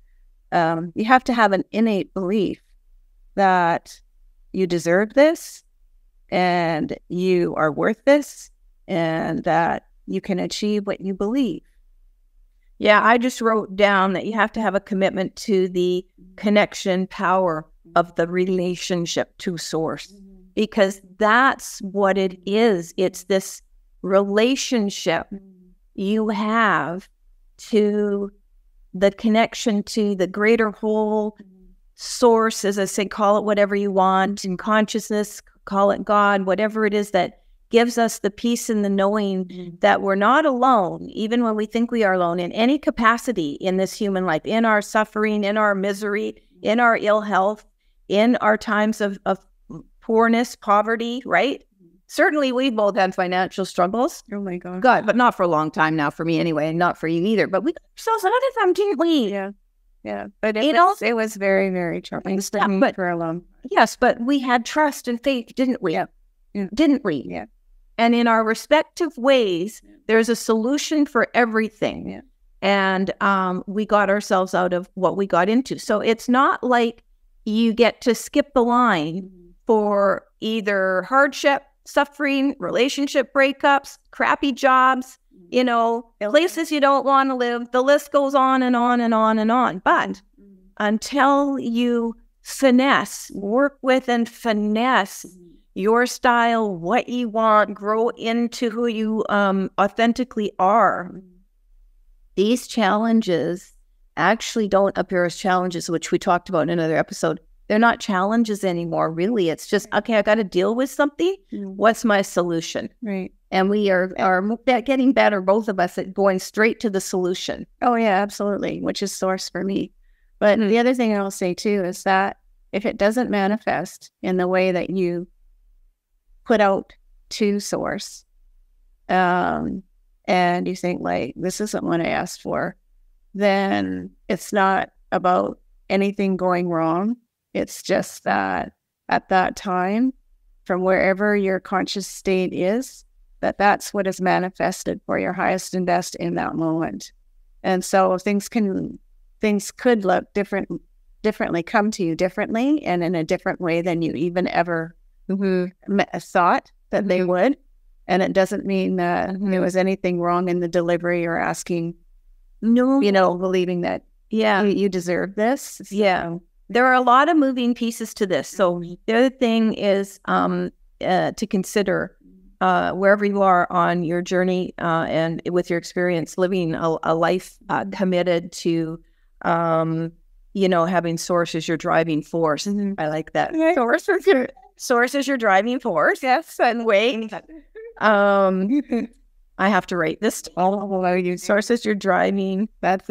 You have to have an innate belief that you deserve this and you are worth this and that you can achieve what you believe. Yeah, I just wrote down that you have to have a commitment to the connection power of the relationship to Source. Because that's what it is. It's this relationship you have to the connection to the greater whole Source, as I say, call it whatever you want, in consciousness, call it God, whatever it is that gives us the peace and the knowing that we're not alone, even when we think we are alone in any capacity in this human life, in our suffering, in our misery, in our ill health, in our times of poorness, poverty, right? Mm-hmm. Certainly we've both had financial struggles. Oh my God. God, but not for a long time now for me anyway, and not for you either. But we got ourselves out of them, didn't we? Yeah. Yeah. But it was very, very troubling for a long time. Yes, but we had trust and faith, didn't we? Yeah. Didn't we? Yeah. And in our respective ways, there's a solution for everything. Yeah. And we got ourselves out of what we got into. So it's not like you get to skip the line mm-hmm. for either hardship, suffering, relationship breakups, crappy jobs, you know, places you don't want to live. The list goes on and on and on and on. But until you work with and finesse your style, what you want, grow into who you authentically are, these challenges actually don't appear as challenges, which we talked about in another episode. They're not challenges anymore, really. It's just, okay, I got to deal with something. What's my solution? Right. And we are getting better, both of us, at going straight to the solution. Oh, yeah, absolutely, which is Source for me. But the other thing I'll say, too, is that if it doesn't manifest in the way that you put out to Source, and you think like, this isn't what I asked for, then it's not about anything going wrong. It's just that at that time, from wherever your conscious state is, that's what is manifested for your highest and best in that moment. And so things could look differently, come to you differently and in a different way than you even ever thought that they would. And it doesn't mean that there was anything wrong in the delivery or asking, believing that you deserve this. So. Yeah. There are a lot of moving pieces to this. So the other thing is to consider wherever you are on your journey and with your experience, living a life committed to, having source as your driving force. Mm-hmm. I like that. Yeah. Source is your driving force. Yes. And wait, I have to write this. Source is your driving force. That's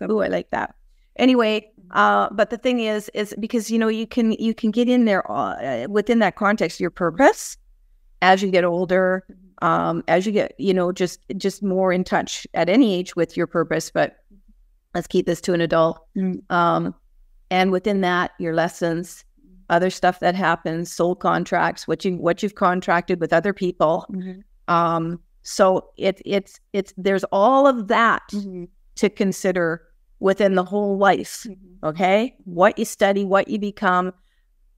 the, I like that. Anyway, but the thing is because, you can get in there within that context, your purpose as you get older, as you get, just more in touch at any age with your purpose. But let's keep this to an adult. And within that, your lessons, other stuff that happens, soul contracts, what you've contracted with other people. So it's there's all of that to consider within the whole life, okay? What you study, what you become,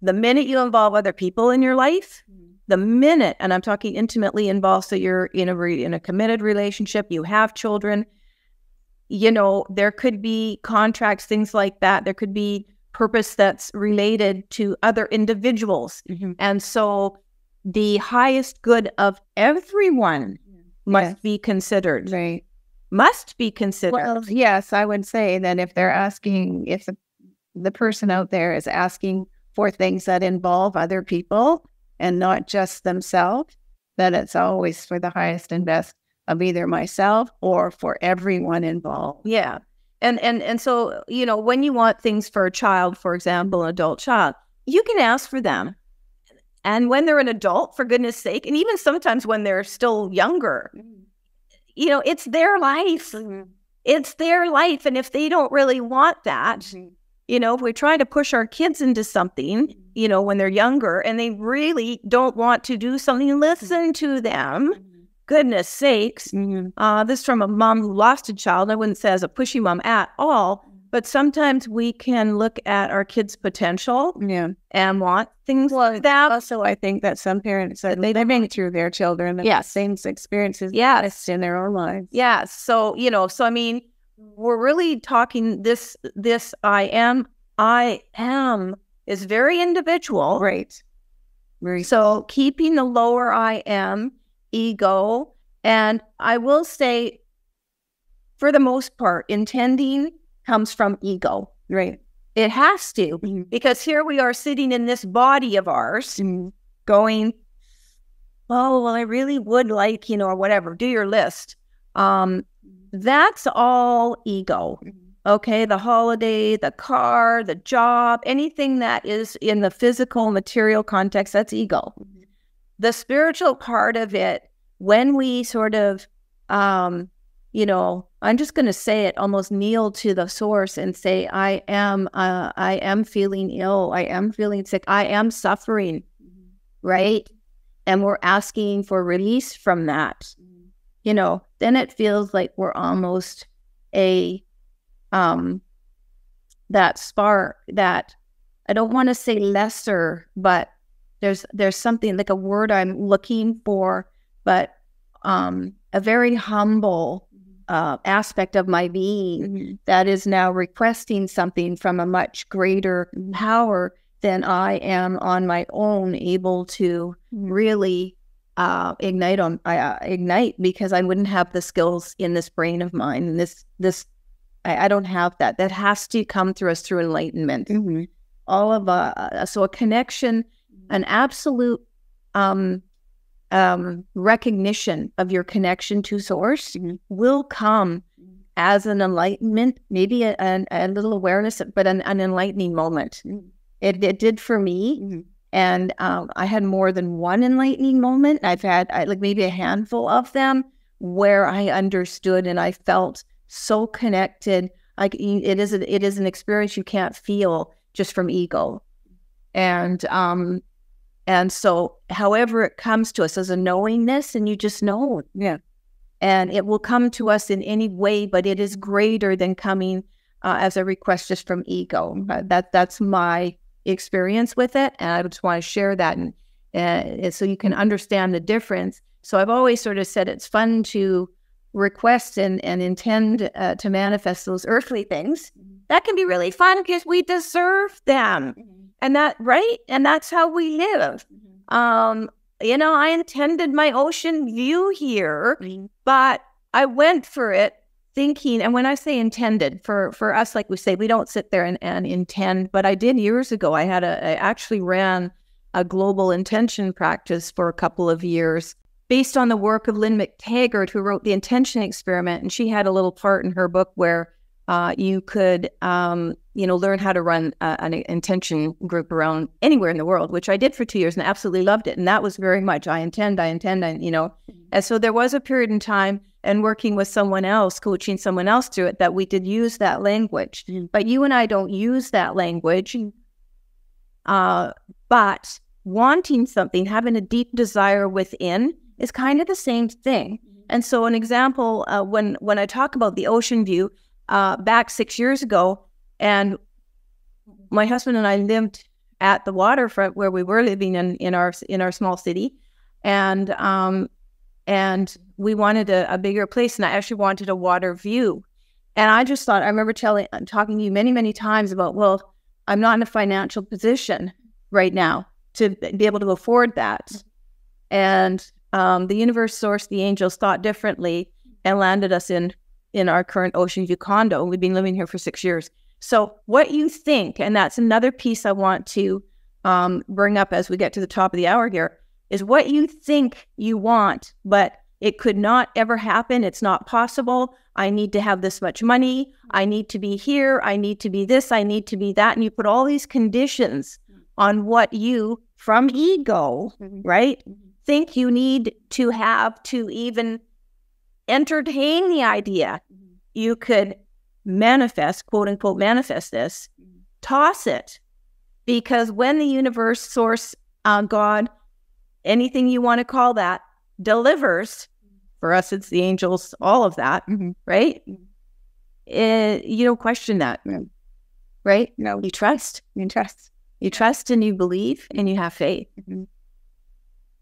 the minute you involve other people in your life, the minute, and I'm talking intimately involved, so you're in a committed relationship, you have children, there could be contracts, things like that. There could be purpose that's related to other individuals. And so the highest good of everyone must be considered. Right. Must be considered. Well, yes, I would say that if they're asking, if the person out there is asking for things that involve other people and not just themselves, that it's always for the highest and best of either myself or for everyone involved. Yeah. And so, when you want things for a child, for example, an adult child, you can ask for them. And when they're an adult, for goodness sake, and even sometimes when they're still younger, it's their life. It's their life. And if they don't really want that, if we try to push our kids into something, when they're younger and they really don't want to do something, listen to them. Goodness sakes. This is from a mom who lost a child. I wouldn't say as a pushy mom at all, but sometimes we can look at our kids' potential and want things like that. Also, I think that some parents are living through their children the same experiences in their own lives. Yeah. So, I mean, we're really talking this I am is very individual. Right. Right. So keeping the lower I am ego. And I will say, for the most part, intending comes from ego. Right. It has to, because here we are sitting in this body of ours going, oh, well, I really would like, or whatever, do your list. That's all ego. Okay. The holiday, the car, the job, anything that is in the physical, material context, that's ego. The spiritual part of it, when we sort of, I'm just going to say it, almost kneel to the source and say, I am feeling ill. I am feeling sick. I am suffering, right? And we're asking for release from that, then it feels like we're almost that spark that I don't want to say lesser, but there's something like a word I'm looking for, but a very humble aspect of my being that is now requesting something from a much greater power than I am on my own able to really ignite, because I wouldn't have the skills in this brain of mine. And I don't have that. That has to come through us through enlightenment. All of a connection, an absolute recognition of your connection to source will come as an enlightenment, maybe a little awareness, but an enlightening moment. It did for me. And I had more than one enlightening moment. I've had maybe a handful of them where I understood and I felt so connected. Like it is an experience you can't feel just from ego. And so however it comes to us as a knowingness, and you just know. Yeah. And it will come to us in any way, but it is greater than coming as a request just from ego. That's my experience with it. And I just want to share that, and so you can understand the difference. So I've always sort of said it's fun to request and intend to manifest those earthly things. That can be really fun because we deserve them. And that, right? And that's how we live. You know, I intended my ocean view here, but I went for it thinking, and when I say intended, for us, like we say, we don't sit there and intend, but I did years ago. I actually ran a global intention practice for a couple of years based on the work of Lynn McTaggart, who wrote The Intention Experiment. And she had a little part in her book where you could, you know, learn how to run an intention group around anywhere in the world, which I did for 2 years and absolutely loved it. And that was very much, I intend, you know. And so there was a period in time and working with someone else, coaching someone else through it, that we did use that language. But you and I don't use that language. But wanting something, having a deep desire within is kind of the same thing. And so an example, when I talk about the ocean view, back 6 years ago, and my husband and I lived at the waterfront where we were living in our small city, and we wanted a bigger place, and I actually wanted a water view, and I just thought, I remember talking to you many times about, well, I'm not in a financial position right now to be able to afford that, and the universe, source, the angels thought differently and landed us in our current ocean view condo. We've been living here for 6 years. So what you think, and that's another piece I want to bring up as we get to the top of the hour here, is what you think you want, but it could not ever happen. It's not possible. I need to have this much money. I need to be here. I need to be this. I need to be that. And you put all these conditions on what you, from ego, right, think you need to have to even entertain the idea you could manifest, quote unquote, manifest this. Toss it, because when the universe, source, God, anything you want to call that, delivers, for us it's the angels, all of that, right? You don't question that, right? No, you trust. You trust, and you believe, and you have faith,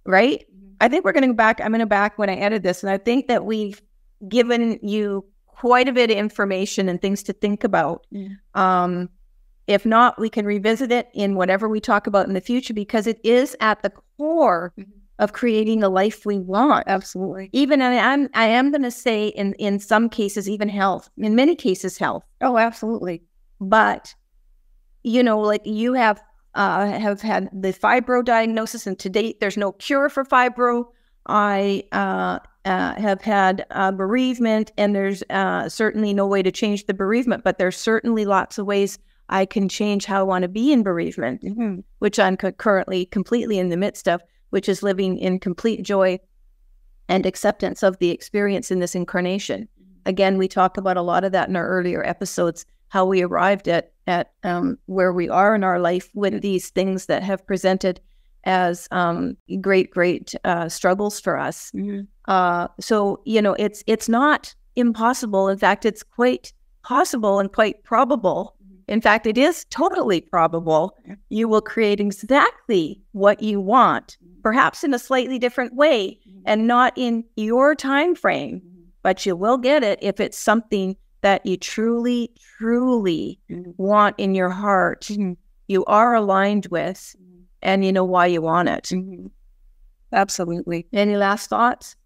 right? I think we're going to go back. I'm going to back when I edit this. And I think that we've given you quite a bit of information and things to think about. If not, we can revisit it in whatever we talk about in the future, because it is at the core of creating the life we want. Absolutely. Even, and I am going to say in some cases, even health, in many cases, health. Oh, absolutely. But, you know, like you have had the fibro diagnosis, and to date, there's no cure for fibro. I have had bereavement, and there's certainly no way to change the bereavement, but there's certainly lots of ways I can change how I want to be in bereavement, which I'm currently completely in the midst of, which is living in complete joy and acceptance of the experience in this incarnation. Again, we talked about a lot of that in our earlier episodes, how we arrived at where we are in our life with these things that have presented as great struggles for us. So, you know, it's not impossible. In fact, it's quite possible and quite probable. In fact, it is totally probable you will create exactly what you want, perhaps in a slightly different way and not in your time frame, but you will get it if it's something that you truly want in your heart, you are aligned with, and you know why you want it. Absolutely. Any last thoughts?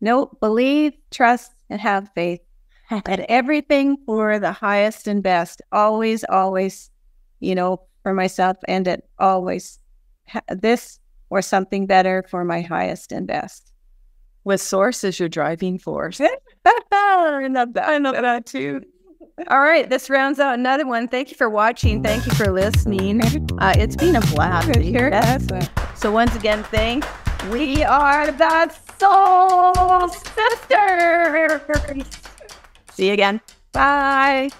No, believe, trust, and have faith that everything for the highest and best, always, you know, for myself, and it always this or something better for my highest and best. With source as your driving force. I love that too. All right, this rounds out another one. Thank you for watching. Thank you for listening. It's been a blast. So once again, we are the Soul Sisters. See you again. Bye.